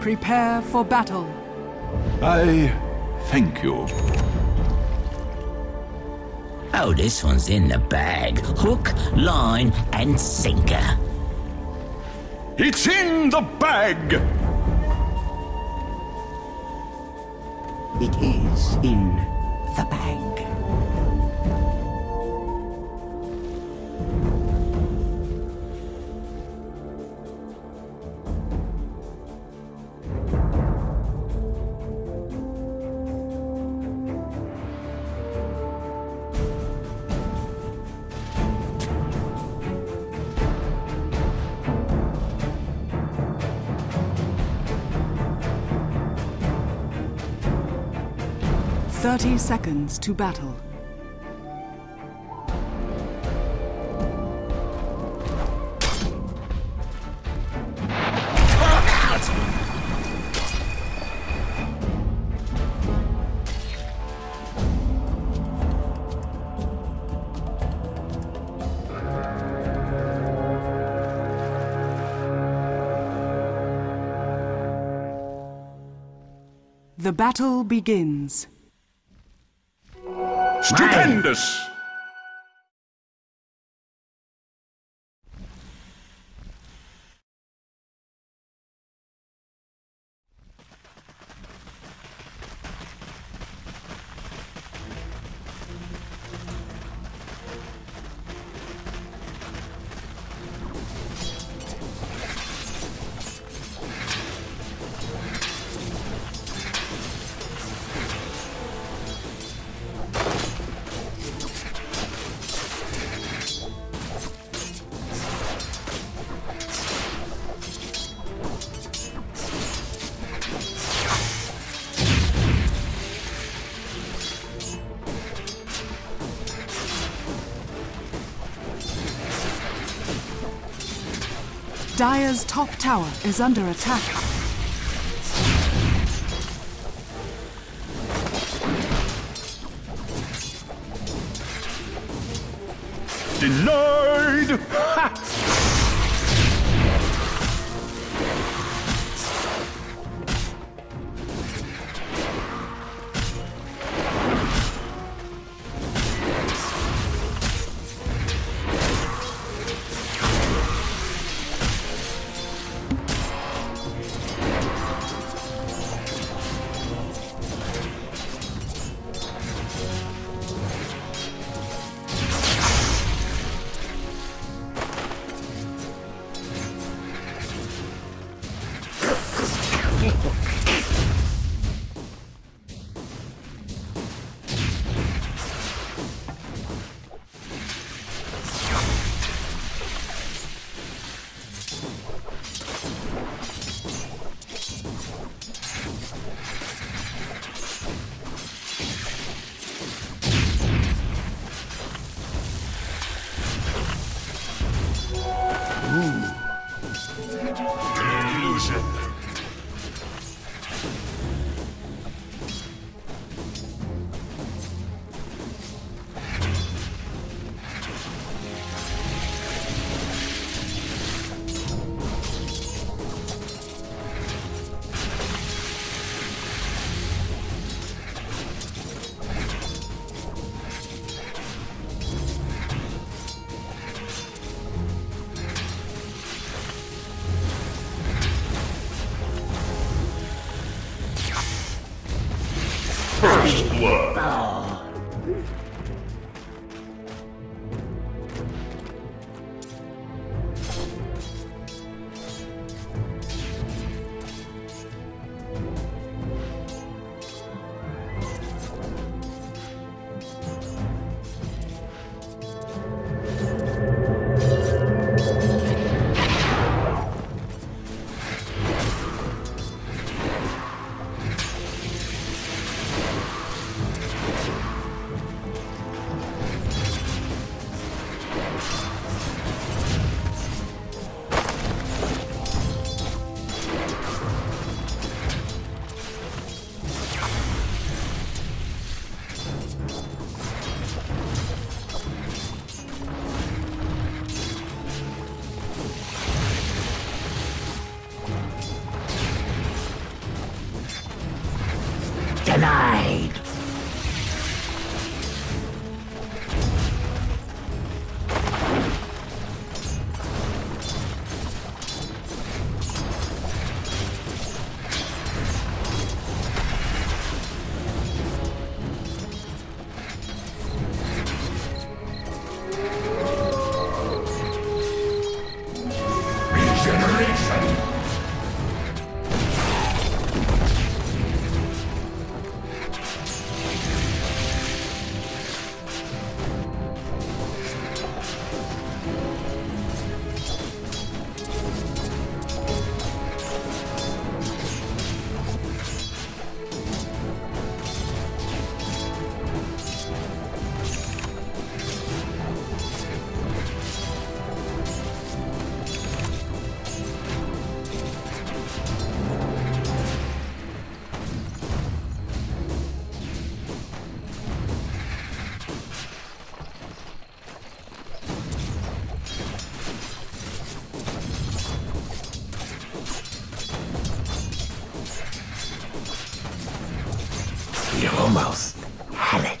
Prepare for battle. I thank you. Oh, this one's in the bag. Hook, line, and sinker. It's in the bag! It is in the bag. Seconds to battle. The battle begins. Stupendous! Dire's top tower is under attack. Denied! Ha! Retribution! Almost had it.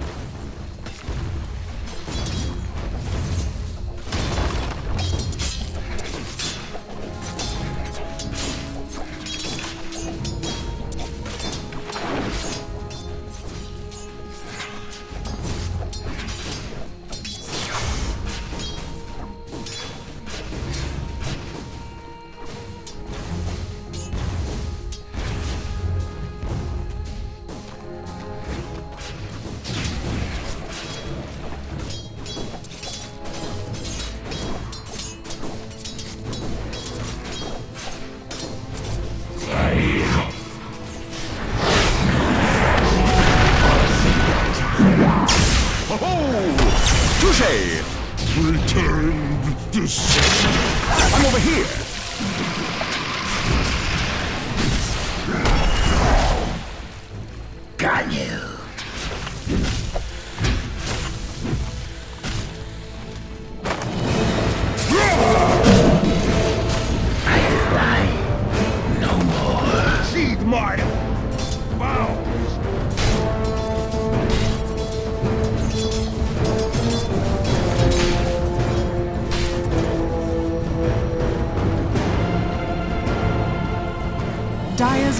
I'm over here! Got you! I fly no more. See my bounds! Dire's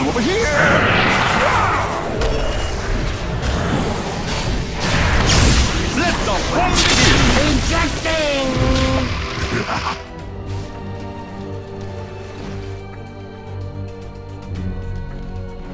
Over here! Let the fun begin! Injecting!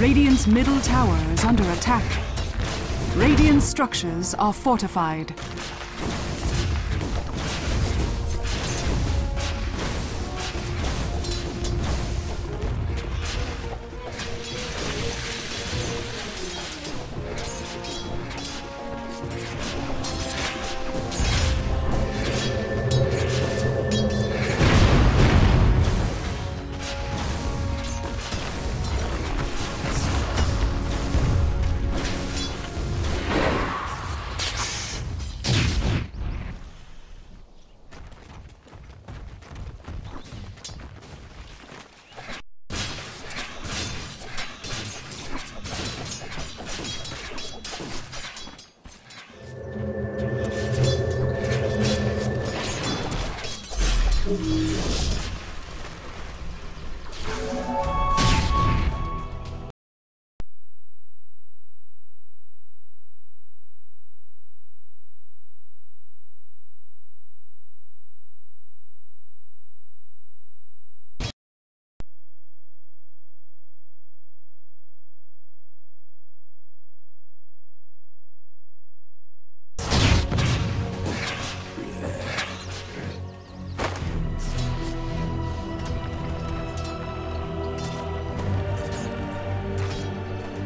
Radiant's middle tower is under attack. Radiant structures are fortified.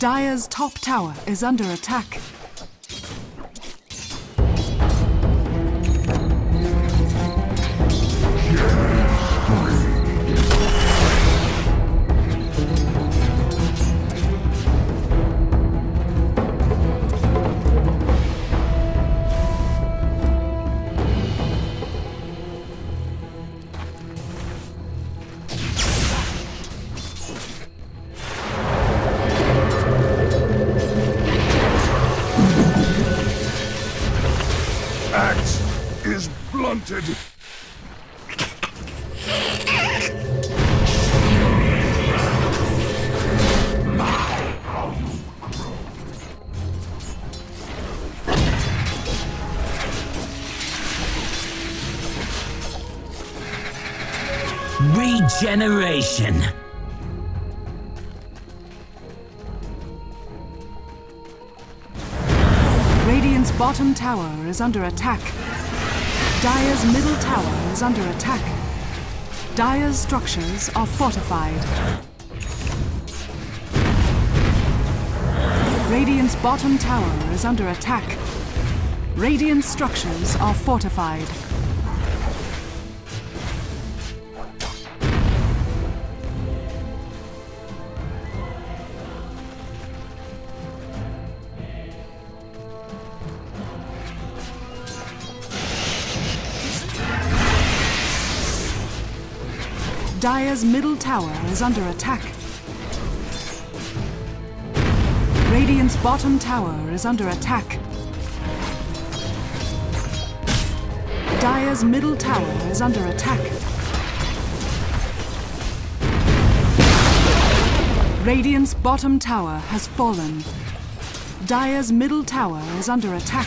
Dire's top tower is under attack. Regeneration. Radiant's bottom tower is under attack. Dire's middle tower is under attack. Dire's structures are fortified. Radiant's bottom tower is under attack. Radiant's structures are fortified. Dire's middle tower is under attack. Radiant's bottom tower is under attack. Dire's middle tower is under attack. Radiant's bottom tower has fallen. Dire's middle tower is under attack.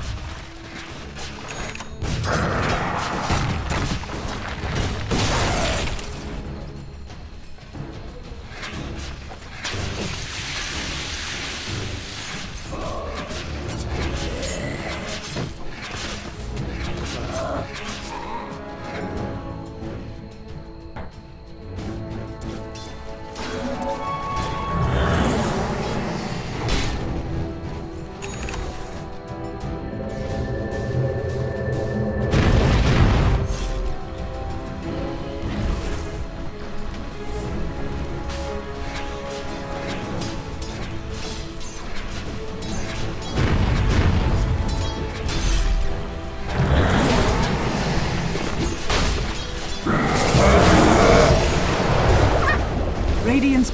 Radiant's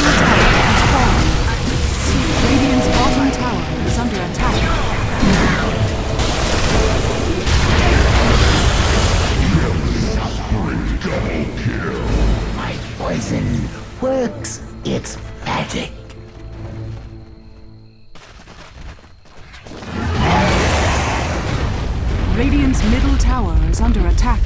Radiant's middle tower has fallen. Radiant's bottom tower is under attack. Poison works its magic. Radiant's middle tower is under attack.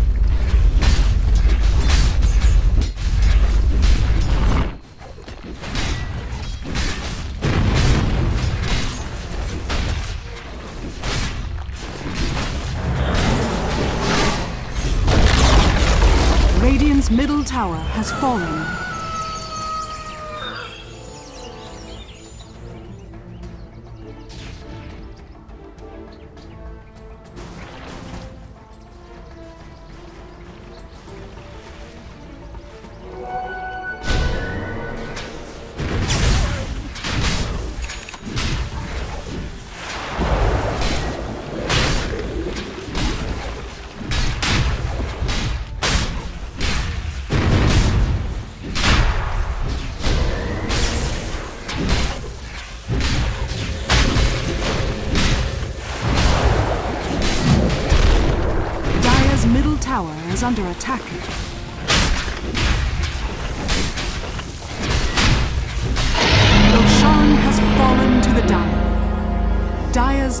Radiant's middle tower has fallen. Tower is under attack. Roshan has fallen to the Dire. Dire's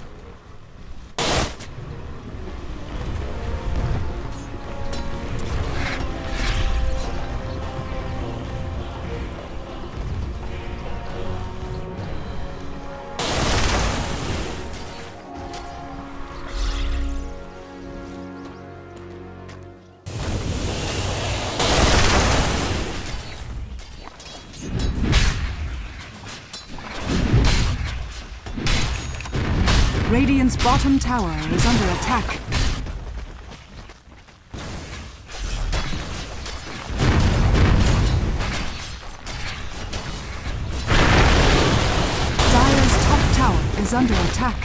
Radiant's bottom tower is under attack. Dire's top tower is under attack.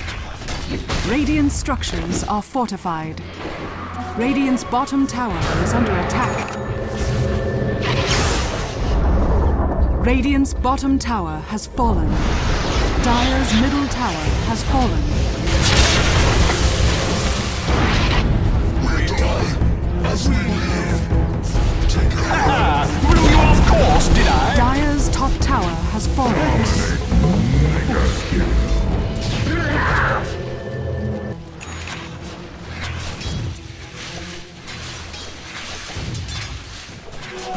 Radiant's structures are fortified. Radiant's bottom tower is under attack. Radiant's bottom tower has fallen. Dire's middle tower has fallen. We die as we live. Take our threw you off course, did I? Dire's top tower has fallen.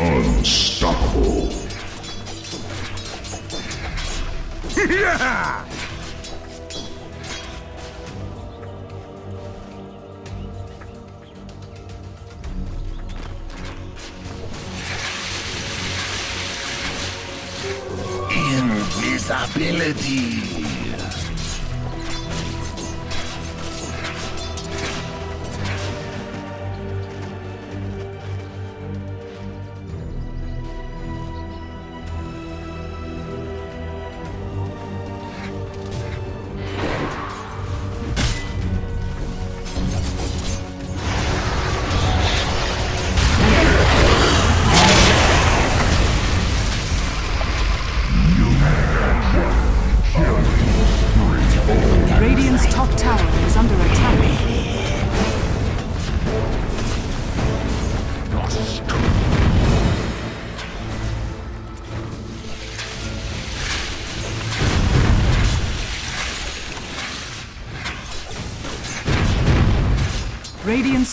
Unstoppable. Yeah! Invisibility. Radiant's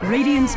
Radiant's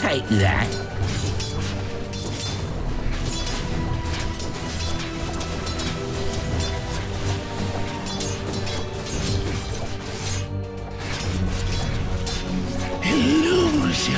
Take that. Illusion.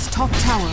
Dyer's top tower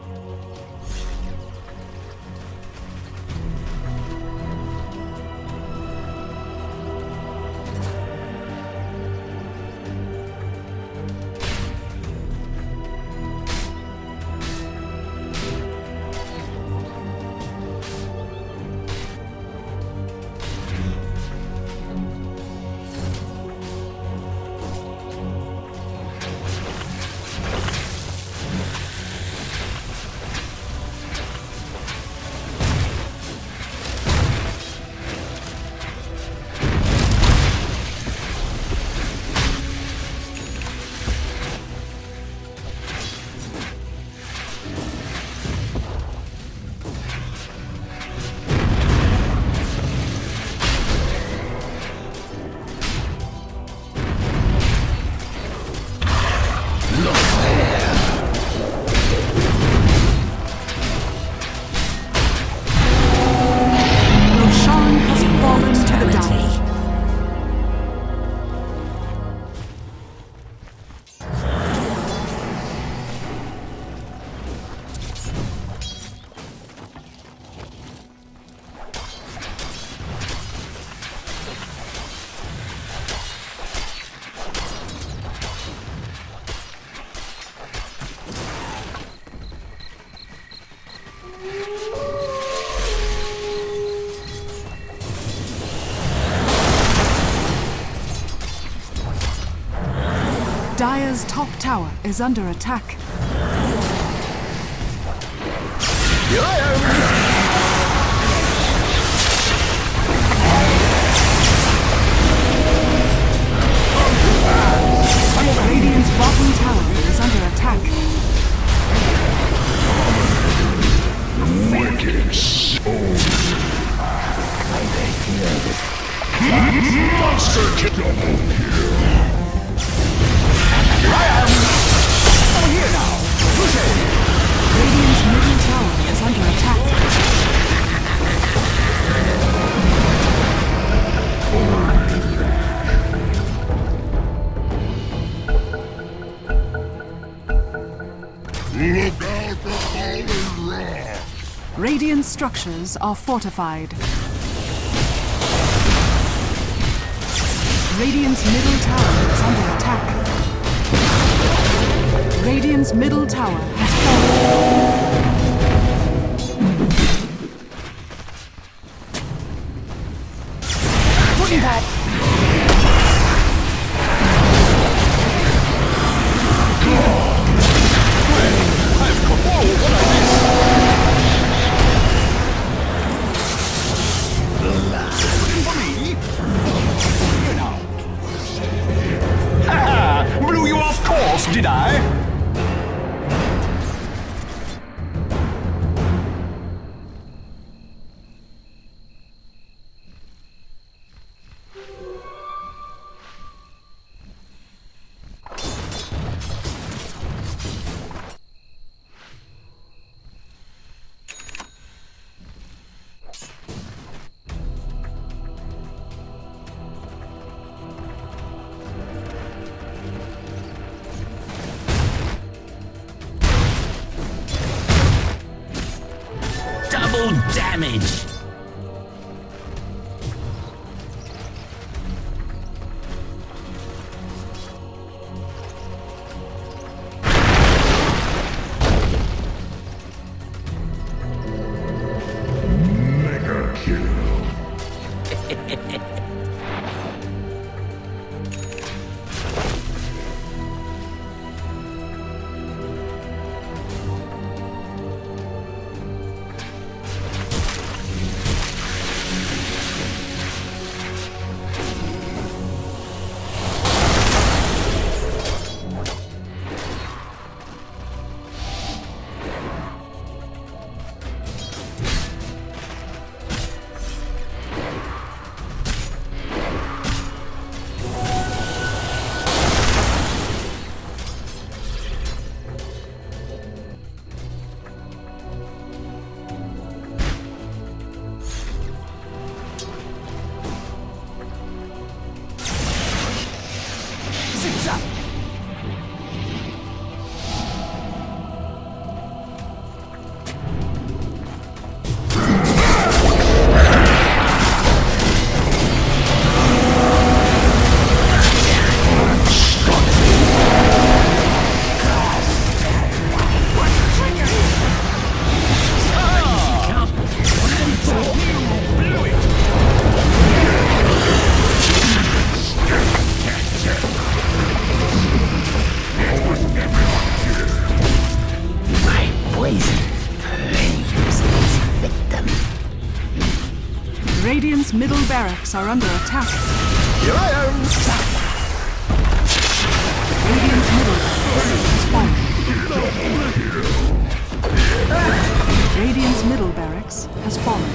Dyer's top tower is under attack. Radiant's bottom tower is under attack. Wicked soul. Monster kid. I'm here now! Crusade! Radiant's middle tower is under attack. Look out for all the rocks! Radiant structures are fortified. Radiant's middle tower is under attack. Radiant's middle tower has fallen. Wouldn't that? Whoa, what is this? Ha! Blew you off course, did I? Damage! Mega kill. poison claims its victim. Radiant's middle barracks are under attack. Here I am! Radiant's middle barracks has fallen. Radiant's middle barracks has fallen.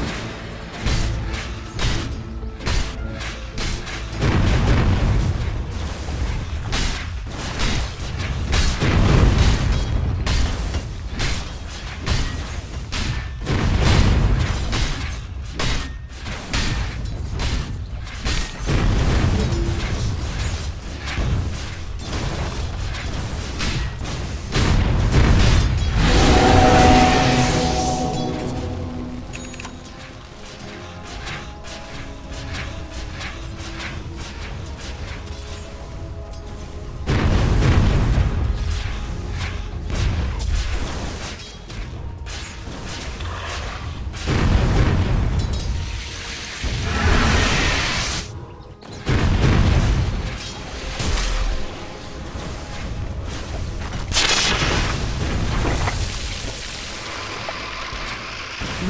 Radiant's middle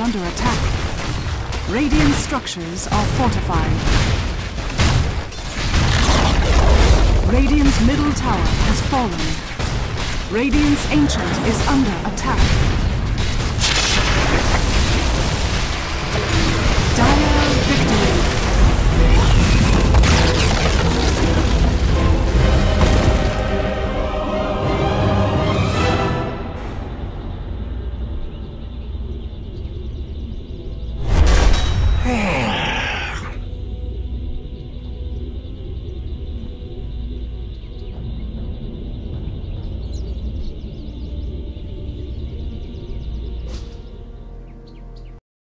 Under attack. Radiant structures are fortified. Radiant's middle tower has fallen. Radiant's ancient is under attack.